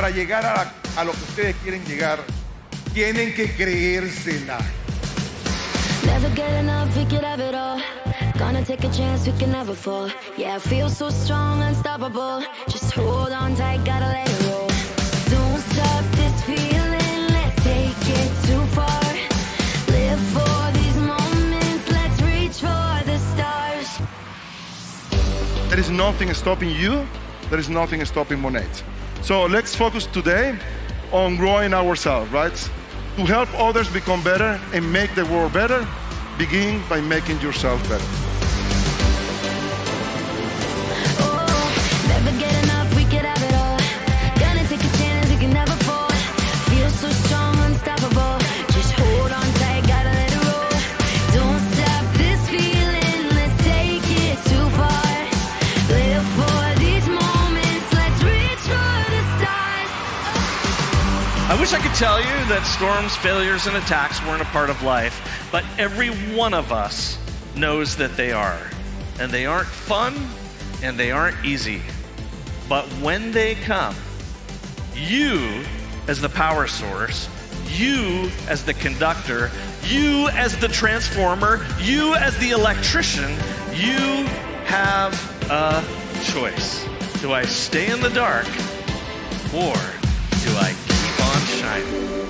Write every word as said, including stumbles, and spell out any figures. para llegar a, la, a lo que ustedes quieren llegar, tienen que creérsela. Never get enough, we could have it all. Gonna take a chance, we can never fall. Yeah, I feel so strong, unstoppable. Just hold on tight, gotta let it roll. Don't stop this feeling, let's take it too far. Live for these moments, let's reach for the stars. There is nothing stopping you. There is nothing stopping MONAT. So let's focus today on growing ourselves, right? To help others become better and make the world better, begin by making yourself better. Oh, never get enough, we could have it all. Gonna take a chance, we can never fall. Feel so strong, unstoppable. Just hold on tight, gotta let it roll. Don't stop this feeling, let's take it too far. Live for these moments, let's reach for the stars. Oh. I wish I could tell you that storms, failures, and attacks weren't a part of life. But every one of us knows that they are. And they aren't fun, and they aren't easy. But when they come, you as the power source, you as the conductor, you as the transformer, you as the electrician, you have a choice. Do I stay in the dark, or do I keep on shining?